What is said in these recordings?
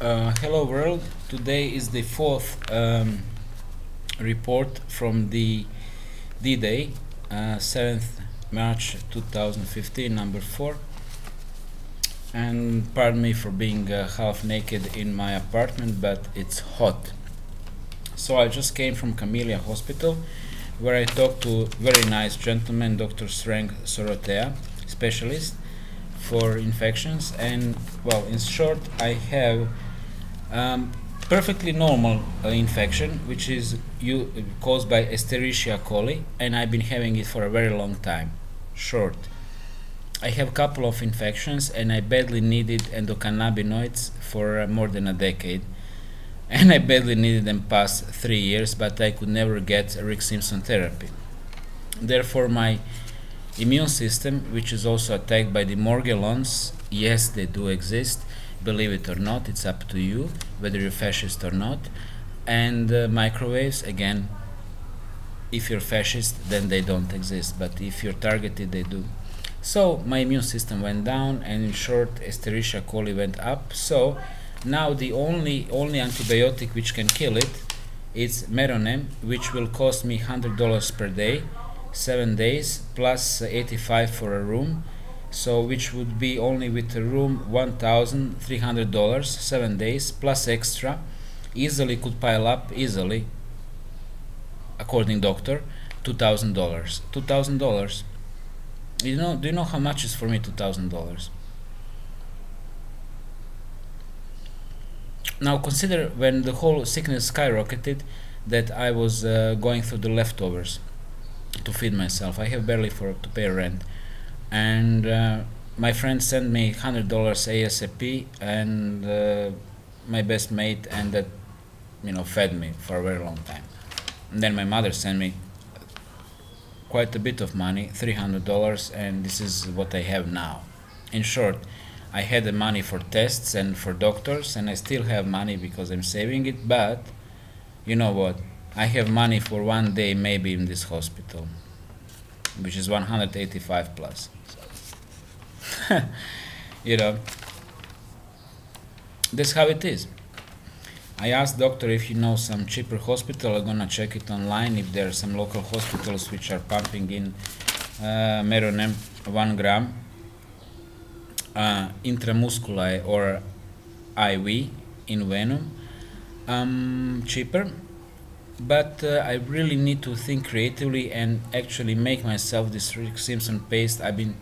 Hello world. Today is the fourth report from the D-Day, 7th March 2015, number 4. And pardon me for being half naked in my apartment, but it's hot. So I just came from Calmette Hospital, where I talked to very nice gentleman, Dr. Sreng Sorotea, specialist for infections. And well, in short, I have perfectly normal infection, which is caused by Escherichia coli, and I've been having it for a very long time. Short, I have a couple of infections, and I badly needed endocannabinoids for more than a decade, and I badly needed them past 3 years, but I could never get Rick Simpson's therapy. Therefore, my immune system, which is also attacked by the morgellons, yes, they do exist, believe it or not, it's up to you, whether you're fascist or not, and microwaves, again, if you're fascist, then they don't exist, but if you're targeted, they do. So, my immune system went down, and in short, Escherichia coli went up, so now the only antibiotic which can kill it is Meronem, which will cost me $100 per day, 7 days, plus 85 for a room, so which would be only with a room $1,300, 7 days, plus extra, easily could pile up, easily, according doctor, $2,000. $2,000. You know, do you know how much is for me $2,000? Now consider when the whole sickness skyrocketed that I was going through the leftovers to feed myself. I have barely to pay rent, and my friend sent me $100 ASAP, and my best mate, and that, you know, fed me for a very long time. And then my mother sent me quite a bit of money, $300, and this is what I have now. In short, I had the money for tests and for doctors, and I still have money because I'm saving it, but you know what? I have money for 1 day maybe in this hospital, which is 185 plus. So. You know, that's how it is. I asked doctor if you know some cheaper hospital. I'm gonna check it online if there are some local hospitals which are pumping in Meronem 1 gram intramusculi or IV in venom cheaper. But I really need to think creatively and actually make myself this Rick Simpson paste. I've been,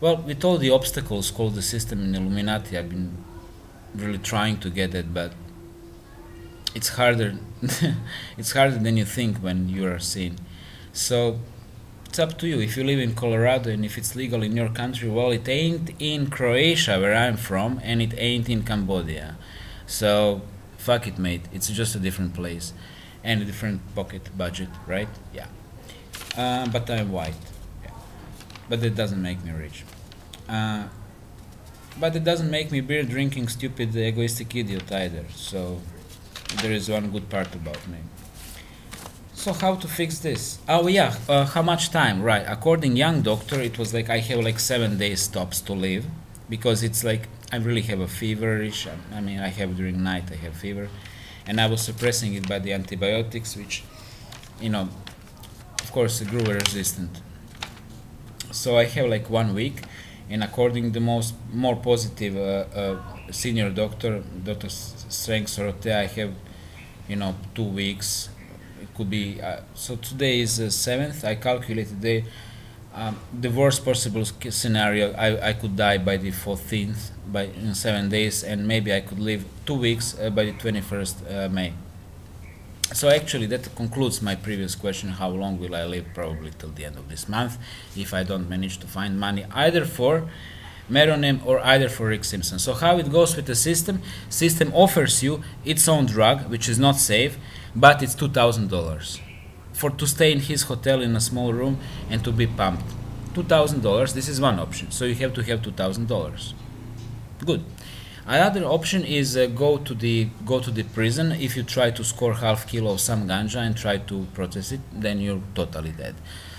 well, with all the obstacles called the system in Illuminati, I've been really trying to get it, but it's harder. It's harder than you think when you are seen. So it's up to you. If you live in Colorado and if it's legal in your country, well, it ain't in Croatia where I'm from, and it ain't in Cambodia. So fuck it, mate. It's just a different place. And a different pocket budget, right? Yeah. But I'm white. Yeah. But that doesn't make me rich. But it doesn't make me beer drinking stupid egoistic idiot either. So there is one good part about me. So how to fix this? Oh yeah, how much time? Right, according young doctor, it was like I have like 7 days tops to live. Because it's like I really have a feverish, I mean I have during night I have fever. And I was suppressing it by the antibiotics, which, you know, of course, grew resistant. So I have like 1 week, and according to the more positive senior doctor, Dr. Sreng Sorotea, I have, you know, 2 weeks. It could be so. Today is the 7th. I calculated the worst possible scenario. I could die by the 14th, by in 7 days, and maybe I could live 2 weeks by the 21st May. So actually that concludes my previous question, how long will I live, probably till the end of this month, if I don't manage to find money either for Meronem or either for Rick Simpson. So how it goes with the system? System offers you its own drug, which is not safe, but it's $2,000. For to stay in his hotel in a small room and to be pumped. $2,000, this is one option, so you have to have $2,000. Good. Another option is go to the prison. If you try to score half kilo of some ganja and try to process it, then you're totally dead.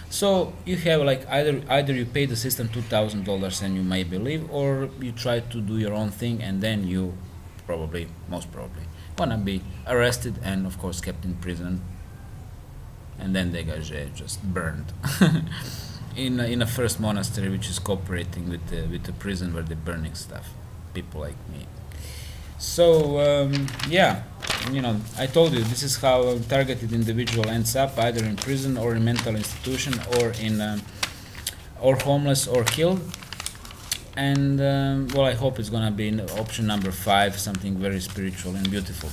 So you have like either you pay the system $2,000 and you maybe live, or you try to do your own thing and then you probably, most probably, wanna be arrested and of course kept in prison, and then dégagé, just burned in a first monastery which is cooperating with the prison where they're burning stuff, people like me. So yeah, you know, I told you this is how a targeted individual ends up either in prison or in mental institution or in or homeless or killed. And well, I hope it's gonna be in option number 5, something very spiritual and beautiful.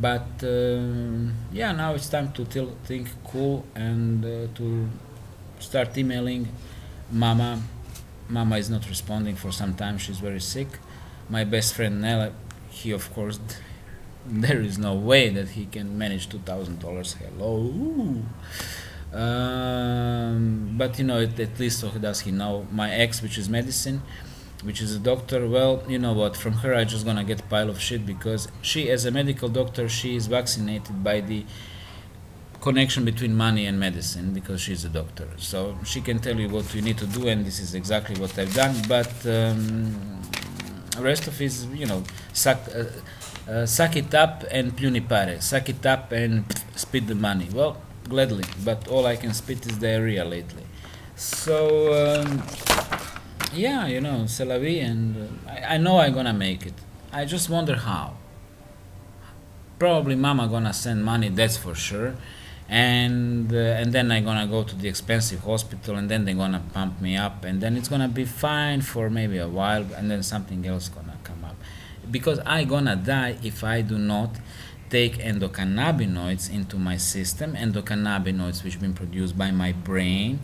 But yeah, now it's time to think cool and to start emailing Mama. Mama is not responding for some time; she's very sick. My best friend Nella, he of course, there is no way that he can manage $2,000. Hello. But you know, at least does he know my ex, which is medicine, which is a doctor. Well, you know what? From her, I just gonna get a pile of shit because she, as a medical doctor, she is vaccinated by the connection between money and medicine because she's a doctor. So she can tell you what you need to do, and this is exactly what I've done. But rest of his, you know, suck it up and punipare, suck it up and spit the money. Well. Gladly, but all I can spit is diarrhea lately. So, yeah, you know, c'est la vie, and I know I'm gonna make it. I just wonder how. Probably Mama gonna send money, that's for sure, and then I'm gonna go to the expensive hospital, and then they're gonna pump me up, and then it's gonna be fine for maybe a while, and then something else gonna come up. Because I'm gonna die if I do not take endocannabinoids into my system, endocannabinoids which have been produced by my brain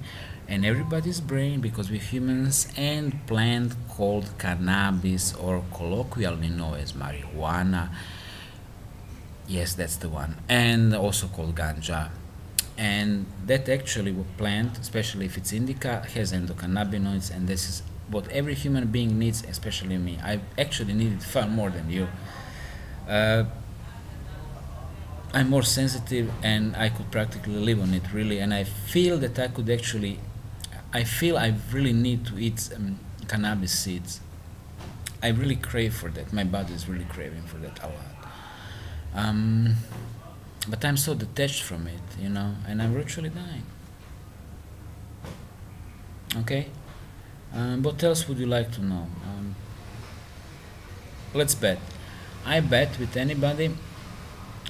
and everybody's brain, because we humans and plant called cannabis, or colloquially known as marijuana. Yes, that's the one. And also called ganja. And that actually plant, especially if it's indica, has endocannabinoids, and this is what every human being needs, especially me. I actually need it far more than you. I'm more sensitive, and I could practically live on it, really, and I feel that I could actually, I feel I really need to eat cannabis seeds. I really crave for that. My body is really craving for that a lot. But I'm so detached from it, you know, and I'm virtually dying. Okay? What else would you like to know? Let's bet. I bet with anybody,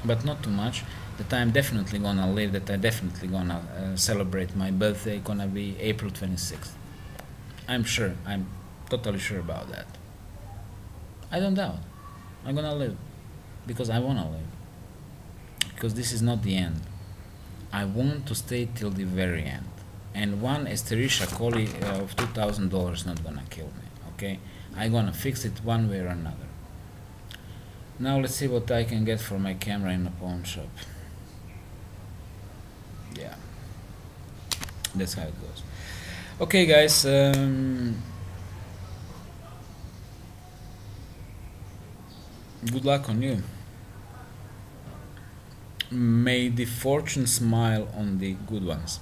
but not too much, that I'm definitely gonna live, that I'm definitely gonna celebrate my birthday, gonna be April 26th. I'm sure, I'm totally sure about that. I don't doubt. I'm gonna live, because I wanna live. Because this is not the end. I want to stay till the very end. And one Escherichia coli of $2,000 not gonna kill me, okay? I'm gonna fix it one way or another. Now let's see what I can get for my camera in a pawn shop. Yeah, that's how it goes. Okay, guys. Good luck on you. May the fortune smile on the good ones.